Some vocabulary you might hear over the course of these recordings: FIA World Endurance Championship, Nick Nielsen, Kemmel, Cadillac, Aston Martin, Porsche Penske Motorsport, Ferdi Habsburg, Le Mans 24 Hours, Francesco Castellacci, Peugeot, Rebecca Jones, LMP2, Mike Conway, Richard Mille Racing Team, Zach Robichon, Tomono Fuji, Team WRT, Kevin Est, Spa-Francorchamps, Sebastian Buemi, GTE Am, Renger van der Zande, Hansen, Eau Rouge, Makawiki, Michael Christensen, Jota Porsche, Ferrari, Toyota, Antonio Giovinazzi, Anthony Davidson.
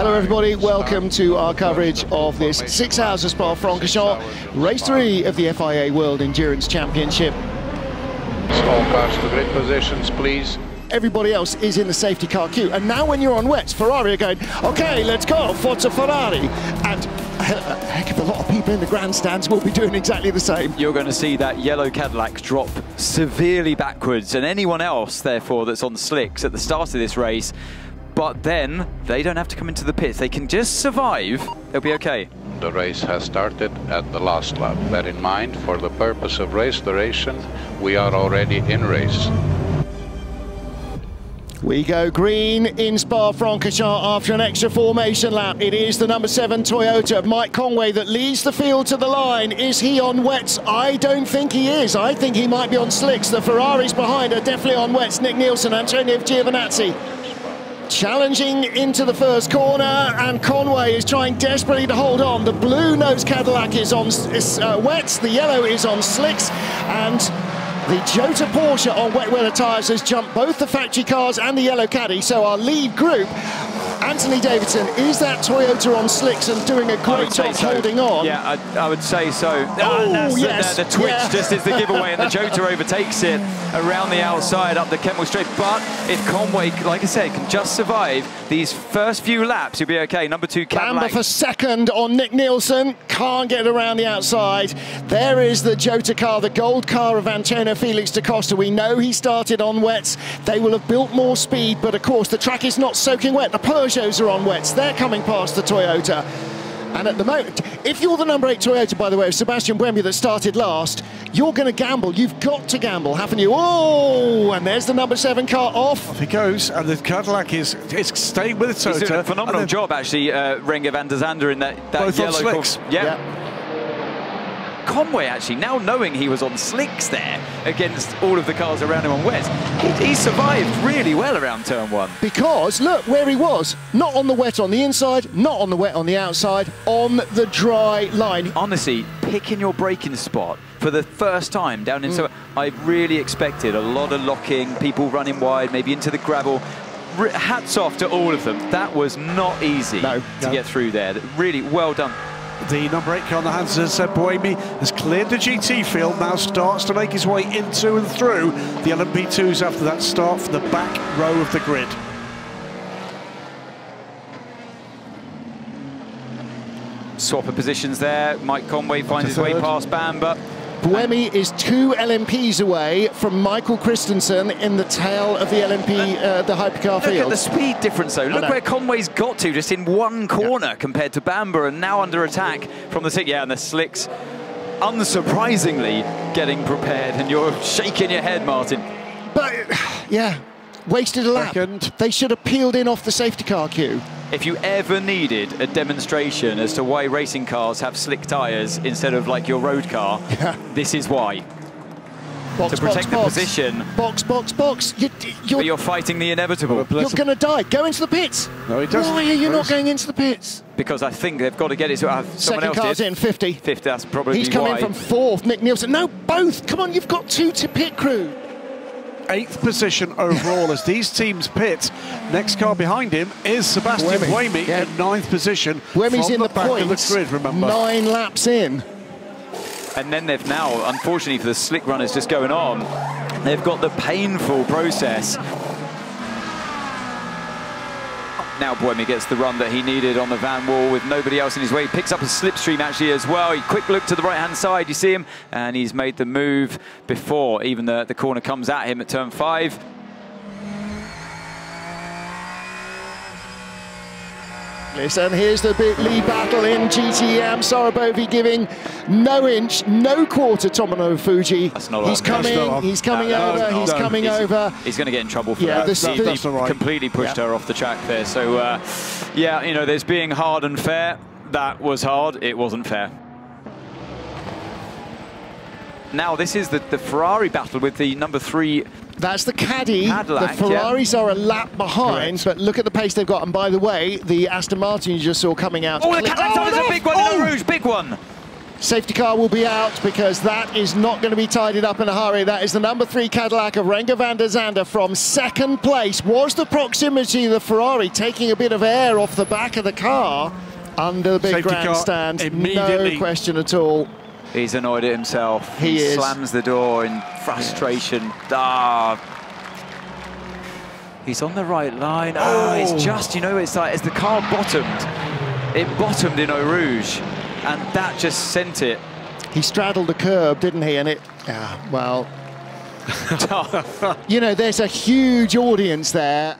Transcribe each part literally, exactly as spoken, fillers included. Hello everybody, welcome to our coverage of this six hours of Spa-Francorchamps, race three of the F I A World Endurance Championship. Small cars to grid positions, please. Everybody else is in the safety car queue, and now when you're on wets, Ferrari are going, okay, let's go, Forza Ferrari, and a heck of a lot of people in the grandstands will be doing exactly the same. You're going to see that yellow Cadillac drop severely backwards, and anyone else, therefore, that's on slicks at the start of this race, but then they don't have to come into the pits. They can just survive, they'll be okay. The race has started at the last lap. Bear in mind, for the purpose of race duration, we are already in race. We go green in Spa-Francorchamps after an extra formation lap. It is the number seven Toyota, Mike Conway, that leads the field to the line. Is he on wets? I don't think he is. I think he might be on slicks. The Ferraris behind are definitely on wets. Nick Nielsen, Antonio Giovinazzi, challenging into the first corner, and Conway is trying desperately to hold on. The blue-nosed Cadillac is on uh, wets, the yellow is on slicks, and the Jota Porsche on wet weather tyres has jumped both the factory cars and the yellow caddy. So our lead group, Anthony Davidson, is that Toyota on slicks and doing a great job so. holding on? Yeah, I, I would say so. Oh, oh that's yes. The, the, the twitch yeah. just is the giveaway, and the Jota overtakes it around the outside up the Kemmel Straight. But if Conway, like I said, can just survive these first few laps, he'll be okay. Number two, Cadillac. Bamber for second on Nick Nielsen. Can't get around the outside. There is the Jota car, the gold car of Antonio Felix da Costa. We know he started on wets. They will have built more speed, but of course the track is not soaking wet. The Peugeots are on wets. They're coming past the Toyota. And at the moment, if you're the number eight Toyota, by the way, of Sebastian Buemi that started last, you're going to gamble. You've got to gamble, haven't you? Oh, and there's the number seven car off. Off he goes, and the Cadillac is, is staying with the Toyota. He's doing a phenomenal job, actually, uh, Renger van der Zande in that, that both yellow on slicks. Yeah. yeah. Conway, actually, now knowing he was on slicks there against all of the cars around him on wets, he, he survived really well around turn one. Because, look, where he was, not on the wet on the inside, not on the wet on the outside, on the dry line. Honestly, picking your braking spot for the first time down in... Mm. So I really expected a lot of locking, people running wide, maybe into the gravel. Hats off to all of them. That was not easy no, to no. get through there. Really well done. The number eight car on the Hansen, Seb Buemi, has cleared the G T field, now starts to make his way into and through the L M P twos after that start from the back row of the grid. Swap of positions there. Mike Conway finds his way past Bamber. Buemi is two L M Ps away from Michael Christensen in the tail of the L M P, uh, the hypercar field. Look at the speed difference, though. Look where Conway's got to, just in one corner yeah. compared to Bamber, and now under attack from the six. Yeah, and the slicks, unsurprisingly, getting prepared, and you're shaking your head, Martin. But, yeah, wasted a lap. Second. They should have peeled in off the safety car queue. If you ever needed a demonstration as to why racing cars have slick tyres instead of like your road car, yeah. this is why. Box, to protect box, the box. position. Box, box, box. You, you're, but you're fighting the inevitable. You're going to die. Go into the pits. No, it doesn't. Why are you not going into the pits? Because I think they've got to get it. To, uh, someone else car's did. in, fifty. fifty, that's probably He's come why. in from fourth, Nick Nielsen. No, both. Come on, you've got two to pit crew. Eighth position overall as these teams pit. Next car behind him is Sebastian Buemi yeah. in ninth position. Buemi's from in the, the back points, of the grid, remember. Nine laps in. And then they've now, unfortunately for the slick runners just going on, they've got the painful process. Now Buemi gets the run that he needed on the van wall with nobody else in his way. He picks up a slipstream actually as well. He quick look to the right-hand side, you see him, and he's made the move before even the, the corner comes at him at turn five. And here's the big lead battle in G T M. Sarabovi giving no inch, no quarter. Tomono Fuji. That's not he's, on. Coming, that's not he's coming. No, over, no, he's no. coming he's, over. He's going to get in trouble for yeah, that. This, he, this, he right. completely pushed yeah. her off the track there. So, uh, yeah, you know, there's being hard and fair. That was hard. It wasn't fair. Now this is the, the Ferrari battle with the number three. That's the Caddy. Cadillac, the Ferraris yeah. are a lap behind, Correct. but look at the pace they've got. And by the way, the Aston Martin you just saw coming out. Oh, the Cadillac's oh, there's a big one, oh. Eau Rouge, big one. Safety car will be out because that is not going to be tidied up in a hurry. That is the number three Cadillac of Renger van der Zande from second place. Was the proximity of the Ferrari taking a bit of air off the back of the car under the big safety grandstand? No question at all. He's annoyed at himself. He, he slams the door in frustration. Yes. Ah. He's on the right line. Oh, oh, it's just, you know, it's like as the car bottomed, it bottomed in Eau Rouge, and that just sent it. He straddled the curb, didn't he? And it, ah, well, you know, there's a huge audience there.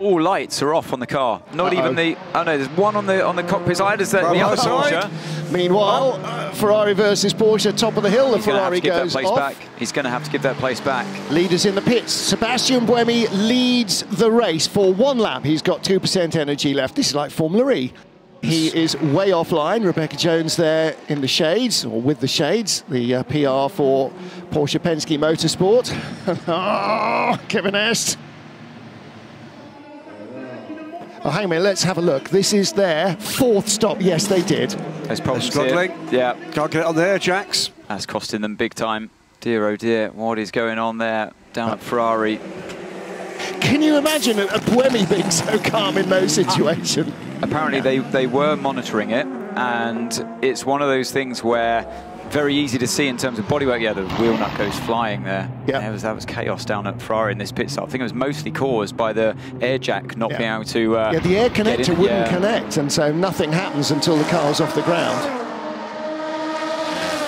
All lights are off on the car. Not uh-oh. even the. Oh no, there's one on the on the cockpit side. Is that the other side? Porsche. Meanwhile, uh, Ferrari versus Porsche, top of the hill. The He's Ferrari gonna have to goes give that place off. Back. He's going to have to give that place back. Leaders in the pits. Sebastian Buemi leads the race for one lap. He's got two percent energy left. This is like Formula E. He is way offline. Rebecca Jones there in the shades, or with the shades, the uh, P R for Porsche Penske Motorsport. Oh, Kevin Est. Oh, hang on a minute, let's have a look. This is their fourth stop. Yes, they did. There's problems struggling. Yeah. Can't get it on there, Jax. That's costing them big time. Dear, oh dear, what is going on there down oh. at Ferrari? Can you imagine a Buemi being so calm in those situations? Apparently yeah. they, they were monitoring it, and it's one of those things where very easy to see in terms of bodywork. Yeah, the wheel nut goes flying there. Yeah, that was, that was chaos down at Ferrari in this pit stop. I think it was mostly caused by the air jack not yeah. being able to. Uh, yeah, the air connector in, wouldn't yeah. connect, and so nothing happens until the car's off the ground.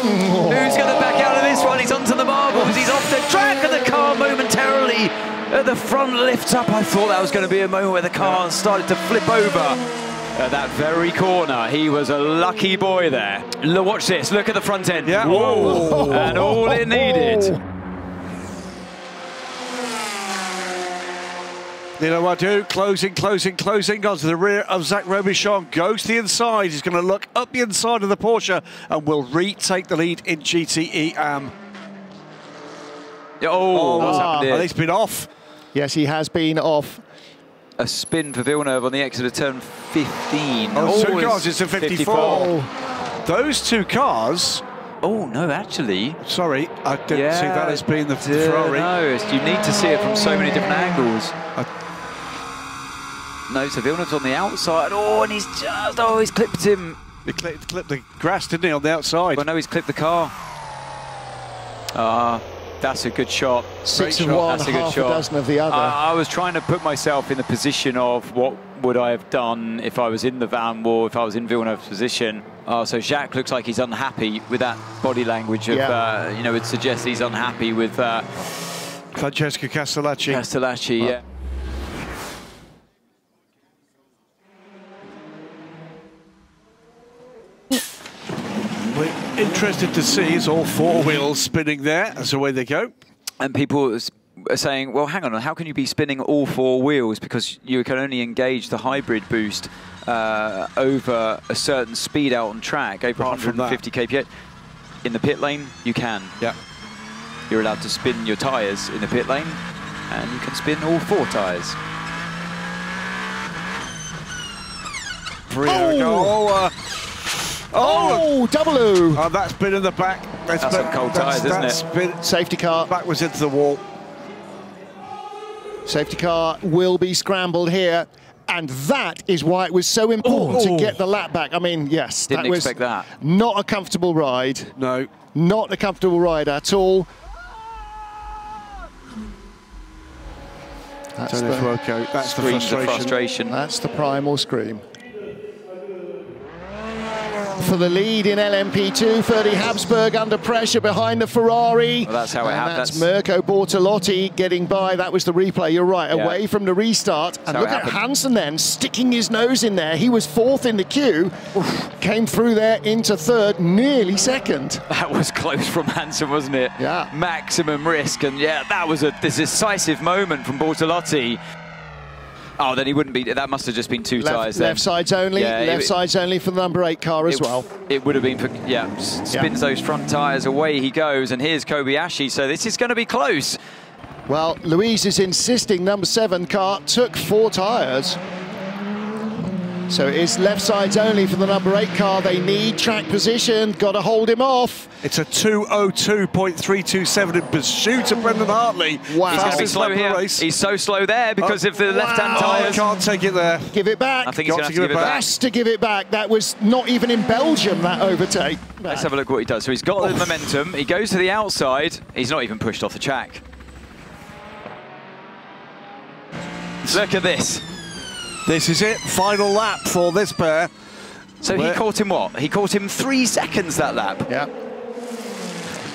Oh. Who's going to back out of this one? He's onto the marbles. He's off the track, and the car momentarily at the front lifts up. I thought that was going to be a moment where the car started to flip over. At that very corner, he was a lucky boy there. Look, watch this, look at the front end. Yeah. Whoa. And all it needed. You know what I do? Closing, closing, closing. Onto the rear of Zach Robichon. Goes to the inside. He's going to look up the inside of the Porsche and will retake the lead in G T E M. Oh, oh what's ah. happened here? He's been off. Yes, he has been off. A spin for Villeneuve on the exit of turn fifteen. Oh, two cars, it's a fifty-four. Oh. Those two cars... Oh, no, actually... Sorry, I didn't yeah, see that as being the Ferrari. No, you need to see it from so many different angles. I... No, so Villeneuve's on the outside. Oh, and he's just... Oh, he's clipped him. He clipped, clipped the grass, didn't he, on the outside? Well, no, he's clipped the car. Ah... Uh, That's a good shot. Six of one, half a dozen of the other. I, I was trying to put myself in the position of what would I have done if I was in the van wall, if I was in Villeneuve's position. Uh, so Jacques looks like he's unhappy with that body language of, yeah. uh, you know, it suggests he's unhappy with... Uh, Francesco Castellacci. Castellacci, oh. yeah. Interested to see it's all four wheels spinning there. That's the way they go. And people are saying, well, hang on, how can you be spinning all four wheels? Because you can only engage the hybrid boost uh, over a certain speed out on track, over one hundred fifty K P H. In the pit lane, you can. Yeah. You're allowed to spin your tyres in the pit lane, and you can spin all four tyres. Three oh. we go. Uh, Oh, oh, double O. Oh, that's been in the back. That's, that's been, some cold that's, tires, that's isn't it? Been, Safety car. Backwards into the wall. Safety car will be scrambled here. And that is why it was so important oh, oh. to get the lap back. I mean, yes, Didn't that was expect that. Not a comfortable ride. No. Not a comfortable ride at all. That's, the, okay. that's the, frustration. the frustration. That's the primal scream. For the lead in L M P two, Ferdi Habsburg under pressure behind the Ferrari. Well, that's how it happened. That's, that's Mirko Bortolotti getting by. That was the replay, you're right, yeah. away from the restart. That's and look at Hansen then, sticking his nose in there. He was fourth in the queue, came through there into third, nearly second. That was close from Hansen, wasn't it? Yeah. Maximum risk, and yeah, that was a decisive moment from Bortolotti. Oh, then he wouldn't be. That must have just been two tyres. Left, left sides only. Yeah, left it, sides only for the number eight car as it, well. It would have been for yeah. Spins yeah. those front tyres away. He goes, and here's Kobayashi. So this is going to be close. Well, Louise is insisting number seven car took four tyres. So it's left sides only for the number eight car. They need track position. Got to hold him off. It's a two oh two point three two seven in pursuit of Brendan Hartley. Wow. He's going to be slow here. He's so slow there because oh, of the wow. left-hand tyres. Oh, can't take it there. Give it back. I think he's going to give it back. Has to give it back. That was not even in Belgium, that overtake. Let's have a look what he does. So he's got oh. the momentum. He goes to the outside. He's not even pushed off the track. Look at this. This is it, final lap for this pair. So We're he caught him what? He caught him three seconds that lap. Yeah.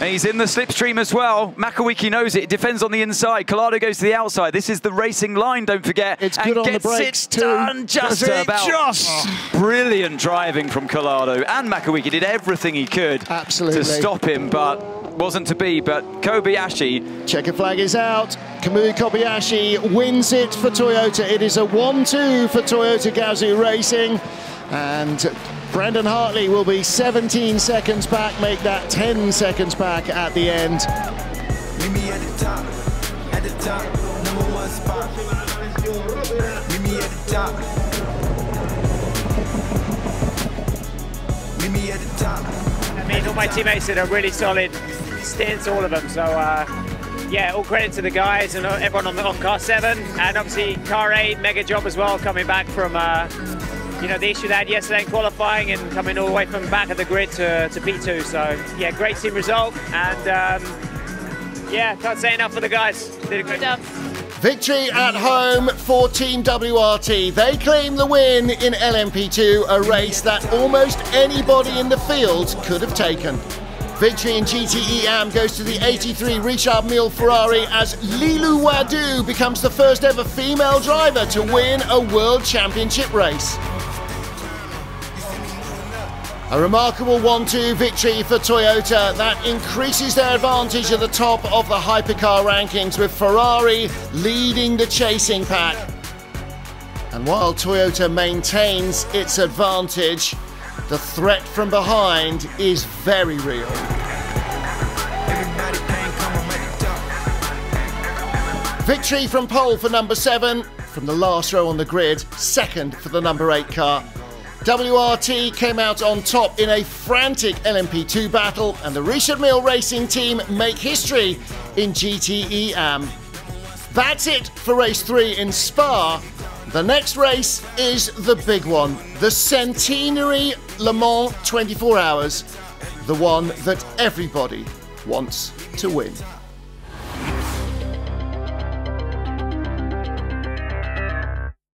And he's in the slipstream as well. Makawiki knows it, defends on the inside. Collado goes to the outside. This is the racing line, don't forget. It's good and on the brakes too. Done just it about. Just. Oh. Brilliant driving from Collado. And Makawiki did everything he could Absolutely. to stop him, but wasn't to be, but Kobayashi. Checker flag is out. Kamui Kobayashi wins it for Toyota. It is a one two for Toyota Gazoo Racing. And Brendan Hartley will be seventeen seconds back, make that ten seconds back at the end. Meet me at the top, at the top, number one spot. Meet me at the top. Meet me at the top. I mean, all my teammates did a really solid stints, all of them, so uh, yeah, all credit to the guys and everyone on, on car seven, and obviously car eight, mega job as well, coming back from uh, you know, the issue they had yesterday in qualifying and coming all the way from the back of the grid to, to P two, so yeah, great team result, and um, yeah, can't say enough for the guys, did a great job. Victory at home for Team W R T. They claim the win in L M P two, a race that almost anybody in the field could have taken. Victory in G T E Am goes to the eighty-three Richard Mille Ferrari as Lilou Wadou becomes the first ever female driver to win a World Championship race. A remarkable one two victory for Toyota that increases their advantage at the top of the hypercar rankings, with Ferrari leading the chasing pack. And while Toyota maintains its advantage, the threat from behind is very real. Victory from pole for number seven, from the last row on the grid, second for the number eight car. W R T came out on top in a frantic L M P two battle, and the Richard Mille Racing Team make history in G T E Am. That's it for race three in Spa. The next race is the big one, the centenary Le Mans twenty-four hours, the one that everybody wants to win.